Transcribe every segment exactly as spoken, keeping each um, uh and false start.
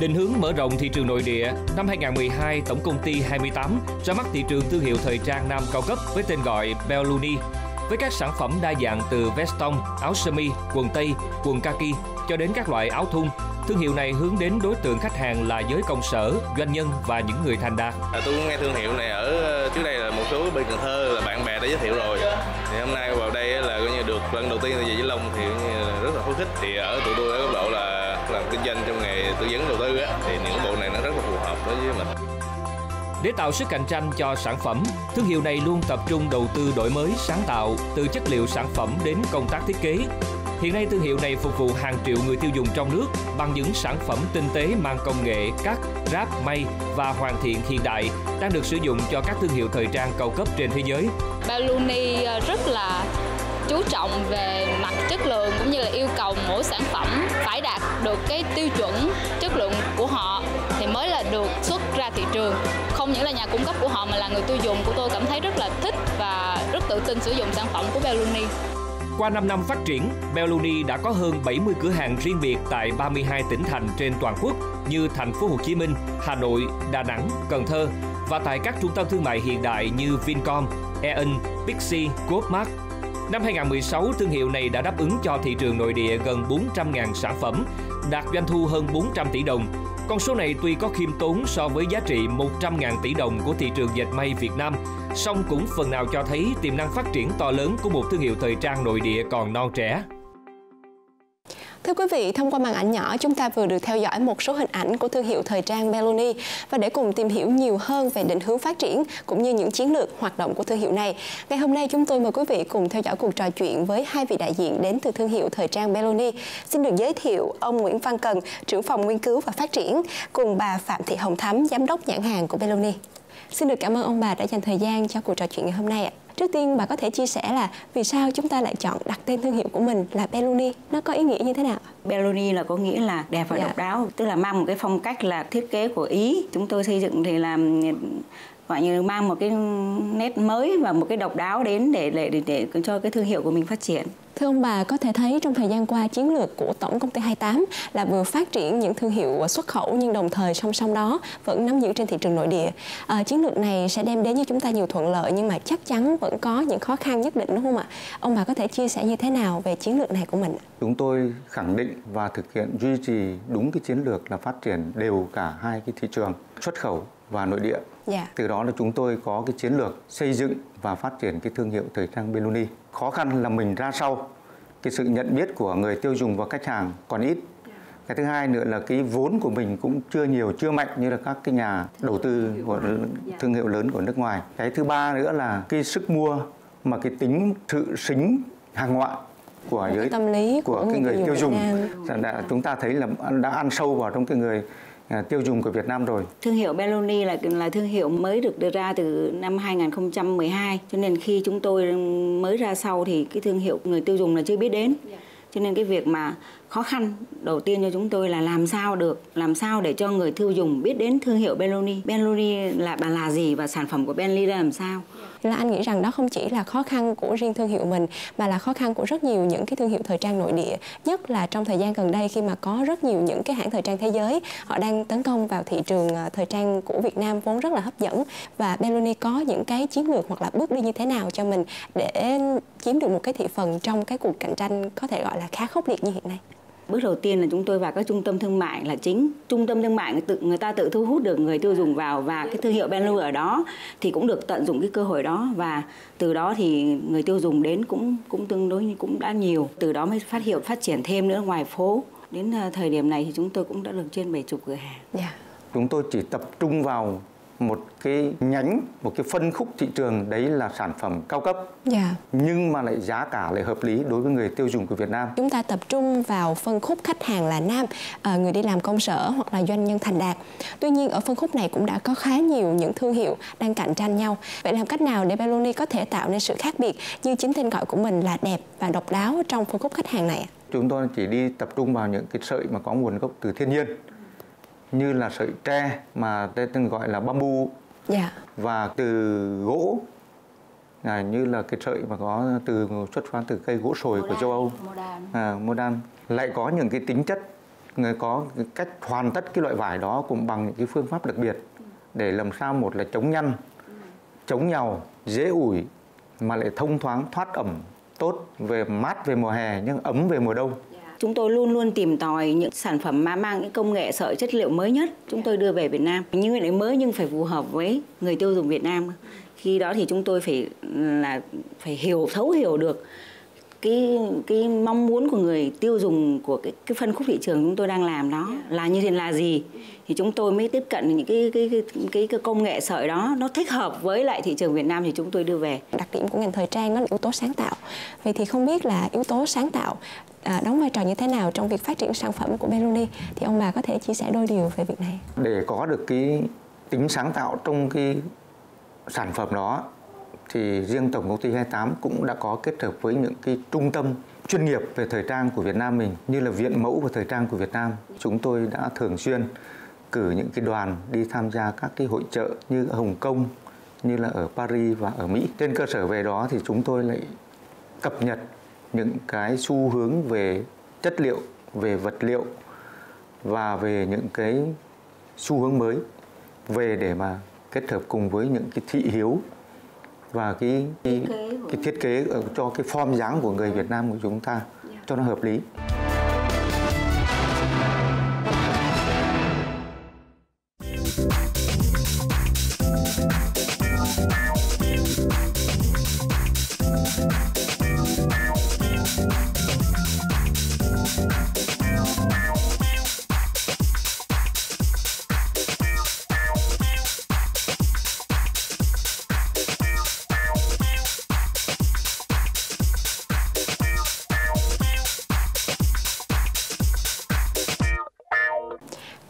Định hướng mở rộng thị trường nội địa, năm hai nghìn không trăm mười hai, Tổng công ty hai mươi tám ra mắt thị trường thương hiệu thời trang nam cao cấp với tên gọi Belluni, với các sản phẩm đa dạng từ vest tông, áo sơ mi, quần tây, quần kaki cho đến các loại áo thun. Thương hiệu này hướng đến đối tượng khách hàng là giới công sở, doanh nhân và những người thành đạt. À, tôi cũng nghe thương hiệu này ở trước đây là một số bên Cần Thơ là bạn bè đã giới thiệu rồi. Thì hôm nay vào đây là coi như được lần đầu tiên về Vĩnh Long thì rất là phấn khích. Thì ở tụi tôi ở góc độ là làm kinh doanh trong nghề tư vấn đầu tư á, thì những bộ này nó rất là phù hợp đối với mình. Để tạo sức cạnh tranh cho sản phẩm, thương hiệu này luôn tập trung đầu tư đổi mới, sáng tạo từ chất liệu sản phẩm đến công tác thiết kế. Hiện nay, thương hiệu này phục vụ hàng triệu người tiêu dùng trong nước bằng những sản phẩm tinh tế mang công nghệ cắt, ráp, may và hoàn thiện hiện đại đang được sử dụng cho các thương hiệu thời trang cao cấp trên thế giới. Belluni rất là chú trọng về mặt chất lượng cũng như là yêu cầu mỗi sản phẩm phải đạt được cái tiêu chuẩn chất lượng của họ thì mới là được xuất ra thị trường. Không những là nhà cung cấp của họ mà là người tiêu dùng của tôi cảm thấy rất là thích và rất tự tin sử dụng sản phẩm của Belluni. Qua năm năm phát triển, Belluni đã có hơn bảy mươi cửa hàng riêng biệt tại ba mươi hai tỉnh thành trên toàn quốc như thành phố Hồ Chí Minh, Hà Nội, Đà Nẵng, Cần Thơ và tại các trung tâm thương mại hiện đại như Vincom, E-In, Pixi, Groupmark. Năm hai nghìn không trăm mười sáu, thương hiệu này đã đáp ứng cho thị trường nội địa gần bốn trăm nghìn sản phẩm, đạt doanh thu hơn bốn trăm tỷ đồng. Con số này tuy có khiêm tốn so với giá trị một trăm nghìn tỷ đồng của thị trường dệt may Việt Nam, song cũng phần nào cho thấy tiềm năng phát triển to lớn của một thương hiệu thời trang nội địa còn non trẻ. Thưa quý vị, thông qua màn ảnh nhỏ, chúng ta vừa được theo dõi một số hình ảnh của thương hiệu thời trang Belluni. Và để cùng tìm hiểu nhiều hơn về định hướng phát triển cũng như những chiến lược hoạt động của thương hiệu này, ngày hôm nay chúng tôi mời quý vị cùng theo dõi cuộc trò chuyện với hai vị đại diện đến từ thương hiệu thời trang Belluni. Xin được giới thiệu ông Nguyễn Phan Cần, trưởng phòng nghiên cứu và phát triển, cùng bà Phạm Thị Hồng Thắm, giám đốc nhãn hàng của Belluni. Xin được cảm ơn ông bà đã dành thời gian cho cuộc trò chuyện ngày hôm nay ạ. Trước tiên, bà có thể chia sẻ là vì sao chúng ta lại chọn đặt tên thương hiệu của mình là Belluni? Nó có ý nghĩa như thế nào? Belluni là có nghĩa là đẹp và dạ. độc đáo, tức là mang một cái phong cách là thiết kế của Ý. Chúng tôi xây dựng thì làm gọi như mang một cái nét mới và một cái độc đáo đến để để để, để cho cái thương hiệu của mình phát triển. Thưa ông bà, có thể thấy trong thời gian qua chiến lược của Tổng công ty hai mươi tám là vừa phát triển những thương hiệu xuất khẩu nhưng đồng thời song song đó vẫn nắm giữ trên thị trường nội địa. À, chiến lược này sẽ đem đến cho chúng ta nhiều thuận lợi nhưng mà chắc chắn vẫn có những khó khăn nhất định, đúng không ạ? Ông bà có thể chia sẻ như thế nào về chiến lược này của mình? Chúng tôi khẳng định và thực hiện duy trì đúng cái chiến lược là phát triển đều cả hai cái thị trường xuất khẩu và nội địa. Yeah. Từ đó là chúng tôi có cái chiến lược xây dựng và phát triển cái thương hiệu thời trang Belluni. Khó khăn là mình ra sau, cái sự nhận biết của người tiêu dùng và khách hàng còn ít. Yeah. Cái thứ hai nữa là cái vốn của mình cũng chưa nhiều, chưa mạnh như là các cái nhà đầu tư của thương hiệu lớn của nước ngoài. Cái thứ ba nữa là cái sức mua mà cái tính sự sính hàng ngoại của giới, tâm lý của, của cái người tiêu dùng. Đã, chúng ta thấy là đã ăn sâu vào trong cái người tiêu dùng của Việt Nam rồi. Thương hiệu Belluni là là thương hiệu mới được đưa ra từ năm hai nghìn không trăm mười hai, cho nên khi chúng tôi mới ra sau thì cái thương hiệu người tiêu dùng là chưa biết đến. Cho nên cái việc mà khó khăn đầu tiên cho chúng tôi là làm sao được, làm sao để cho người tiêu dùng biết đến thương hiệu Belluni. Belluni là bà là gì và sản phẩm của Belluni là làm sao? Là anh nghĩ rằng đó không chỉ là khó khăn của riêng thương hiệu mình mà là khó khăn của rất nhiều những cái thương hiệu thời trang nội địa, nhất là trong thời gian gần đây khi mà có rất nhiều những cái hãng thời trang thế giới họ đang tấn công vào thị trường thời trang của Việt Nam vốn rất là hấp dẫn, và Belluni có những cái chiến lược hoặc là bước đi như thế nào cho mình để chiếm được một cái thị phần trong cái cuộc cạnh tranh có thể gọi là khá khốc liệt như hiện nay? Bước đầu tiên là chúng tôi vào các trung tâm thương mại là chính. Trung tâm thương mại người, tự, người ta tự thu hút được người tiêu dùng vào, và cái thương hiệu Belluni ở đó thì cũng được tận dụng cái cơ hội đó, và từ đó thì người tiêu dùng đến cũng cũng tương đối cũng đã nhiều. Từ đó mới phát hiện phát triển thêm nữa ngoài phố. Đến thời điểm này thì chúng tôi cũng đã được trên bảy mươi cửa hàng. Yeah. Chúng tôi chỉ tập trung vào một cái nhánh, một cái phân khúc thị trường, đấy là sản phẩm cao cấp. Yeah. Nhưng mà lại giá cả lại hợp lý đối với người tiêu dùng của Việt Nam. Chúng ta tập trung vào phân khúc khách hàng là nam, người đi làm công sở hoặc là doanh nhân thành đạt. Tuy nhiên ở phân khúc này cũng đã có khá nhiều những thương hiệu đang cạnh tranh nhau. Vậy làm cách nào để Belluni có thể tạo nên sự khác biệt như chính tên gọi của mình là đẹp và độc đáo trong phân khúc khách hàng này? Chúng tôi chỉ đi tập trung vào những cái sợi mà có nguồn gốc từ thiên nhiên, như là sợi tre mà tên gọi là bamboo, yeah. và từ gỗ, à, như là cái sợi mà có từ xuất phát từ cây gỗ sồi của châu Âu, Modan. À, Modan lại có những cái tính chất có cách hoàn tất cái loại vải đó cũng bằng những cái phương pháp đặc biệt để làm sao một là chống nhăn, chống nhàu, dễ ủi mà lại thông thoáng, thoát ẩm tốt, về mát về mùa hè nhưng ấm về mùa đông. Chúng tôi luôn luôn tìm tòi những sản phẩm mà mang những công nghệ sợi chất liệu mới nhất chúng tôi đưa về Việt Nam. Những nguyên liệu mới nhưng phải phù hợp với người tiêu dùng Việt Nam. Khi đó thì chúng tôi phải là phải hiểu thấu hiểu được cái cái mong muốn của người tiêu dùng của cái, cái phân khúc thị trường chúng tôi đang làm đó là như thế là gì, thì chúng tôi mới tiếp cận những cái cái cái cái, cái công nghệ sợi đó nó thích hợp với lại thị trường Việt Nam thì chúng tôi đưa về. Đặc điểm của ngành thời trang nó là yếu tố sáng tạo. Vậy thì không biết là yếu tố sáng tạo À, đóng vai trò như thế nào trong việc phát triển sản phẩm của Belluni, thì ông bà có thể chia sẻ đôi điều về việc này. Để có được cái tính sáng tạo trong cái sản phẩm đó thì riêng Tổng Công ty hai tám cũng đã có kết hợp với những cái trung tâm chuyên nghiệp về thời trang của Việt Nam mình như là Viện Mẫu và Thời trang của Việt Nam. Chúng tôi đã thường xuyên cử những cái đoàn đi tham gia các cái hội chợ như ở Hồng Kông, như là ở Paris và ở Mỹ. Trên cơ sở về đó thì chúng tôi lại cập nhật những cái xu hướng về chất liệu, về vật liệu và về những cái xu hướng mới về để mà kết hợp cùng với những cái thị hiếu và cái, cái, cái thiết kế cho cái form dáng của người Việt Nam của chúng ta cho nó hợp lý.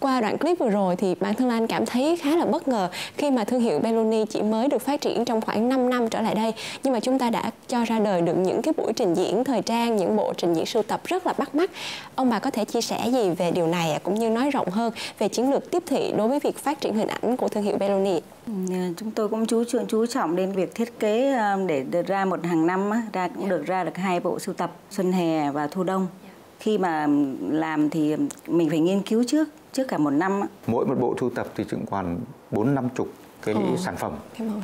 Qua đoạn clip vừa rồi thì bạn Thương Lan cảm thấy khá là bất ngờ khi mà thương hiệu Belluni chỉ mới được phát triển trong khoảng năm năm trở lại đây, nhưng mà chúng ta đã cho ra đời được những cái buổi trình diễn thời trang, những bộ trình diễn sưu tập rất là bắt mắt. Ông bà có thể chia sẻ gì về điều này cũng như nói rộng hơn về chiến lược tiếp thị đối với việc phát triển hình ảnh của thương hiệu Belluni? Chúng tôi cũng chú trọng chú trọng đến việc thiết kế để được ra một hàng năm ra cũng được ra được hai bộ sưu tập xuân hè và thu đông. Khi mà làm thì mình phải nghiên cứu trước trước cả một năm. Mỗi một bộ sưu tập thì cũng còn bốn năm chục cái ừ. sản phẩm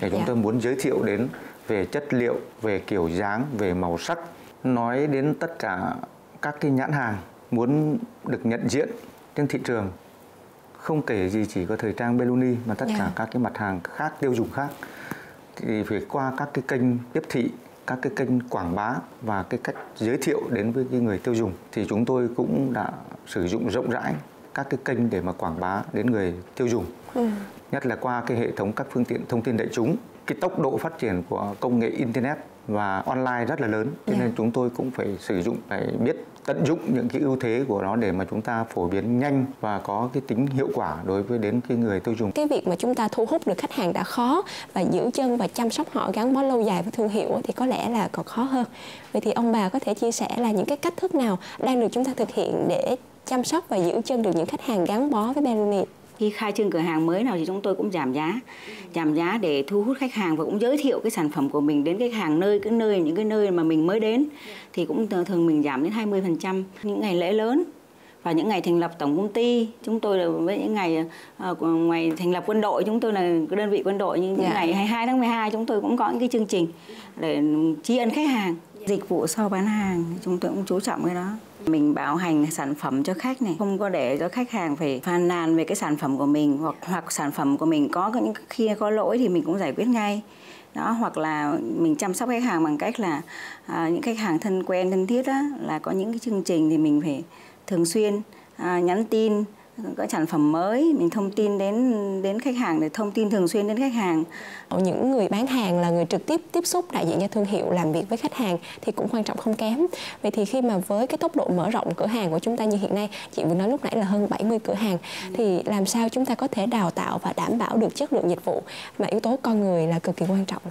để chúng tôi muốn giới thiệu đến về chất liệu, về kiểu dáng, về màu sắc, nói đến tất cả các cái nhãn hàng muốn được nhận diện trên thị trường, không kể gì chỉ có thời trang Belluni mà tất yeah. cả các cái mặt hàng khác, tiêu dùng khác, thì phải qua các cái kênh tiếp thị, các cái kênh quảng bá và cái cách giới thiệu đến với cái người tiêu dùng, thì chúng tôi cũng đã sử dụng rộng rãi các cái kênh để mà quảng bá đến người tiêu dùng. Ừ. Nhất là qua cái hệ thống các phương tiện thông tin đại chúng. Cái tốc độ phát triển của công nghệ internet và online rất là lớn, cho yeah. nên chúng tôi cũng phải sử dụng, phải biết tận dụng những cái ưu thế của nó để mà chúng ta phổ biến nhanh và có cái tính hiệu quả đối với đến cái người tiêu dùng. Cái việc mà chúng ta thu hút được khách hàng đã khó và giữ chân và chăm sóc họ gắn bó lâu dài với thương hiệu thì có lẽ là còn khó hơn. Vậy thì ông bà có thể chia sẻ là những cái cách thức nào đang được chúng ta thực hiện để chăm sóc và giữ chân được những khách hàng gắn bó với Belluni? Khi khai trương cửa hàng mới nào thì chúng tôi cũng giảm giá, giảm giá để thu hút khách hàng và cũng giới thiệu cái sản phẩm của mình đến khách hàng nơi cái nơi những cái nơi mà mình mới đến thì cũng thường mình giảm đến hai mươi phần trăm những ngày lễ lớn và những ngày thành lập tổng công ty. Chúng tôi là với những ngày à, ngoài thành lập quân đội, chúng tôi là đơn vị quân đội, nhưng yeah. ngày hai mươi hai tháng mười hai chúng tôi cũng có những cái chương trình để tri ân khách hàng. Dịch vụ sau bán hàng chúng tôi cũng chú trọng cái đó. Mình bảo hành sản phẩm cho khách này, không có để cho khách hàng phải phàn nàn về cái sản phẩm của mình, hoặc hoặc sản phẩm của mình có những khi có lỗi thì mình cũng giải quyết ngay. Đó, hoặc là mình chăm sóc khách hàng bằng cách là à, những khách hàng thân quen thân thiết đó, là có những cái chương trình thì mình phải thường xuyên à, nhắn tin có sản phẩm mới, mình thông tin đến đến khách hàng, để thông tin thường xuyên đến khách hàng. Những người bán hàng là người trực tiếp tiếp xúc đại diện cho thương hiệu, làm việc với khách hàng thì cũng quan trọng không kém. Vậy thì khi mà với cái tốc độ mở rộng cửa hàng của chúng ta như hiện nay, chị vừa nói lúc nãy là hơn bảy mươi cửa hàng, thì làm sao chúng ta có thể đào tạo và đảm bảo được chất lượng dịch vụ, mà yếu tố con người là cực kỳ quan trọng.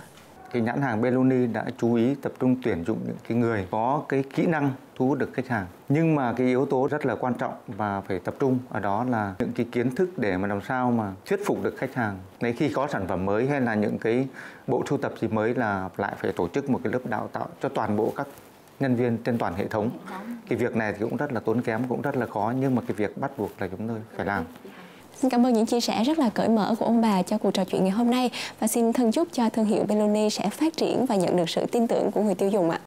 Cái nhãn hàng Belluni đã chú ý tập trung tuyển dụng những cái người có cái kỹ năng thu hút được khách hàng. Nhưng mà cái yếu tố rất là quan trọng và phải tập trung ở đó là những cái kiến thức để mà làm sao mà thuyết phục được khách hàng. Ngay khi có sản phẩm mới hay là những cái bộ sưu tập gì mới là lại phải tổ chức một cái lớp đào tạo cho toàn bộ các nhân viên trên toàn hệ thống. Cái việc này thì cũng rất là tốn kém, cũng rất là khó, nhưng mà cái việc bắt buộc là chúng tôi phải làm. Xin cảm ơn những chia sẻ rất là cởi mở của ông bà cho cuộc trò chuyện ngày hôm nay và xin thân chúc cho thương hiệu Belluni sẽ phát triển và nhận được sự tin tưởng của người tiêu dùng ạ.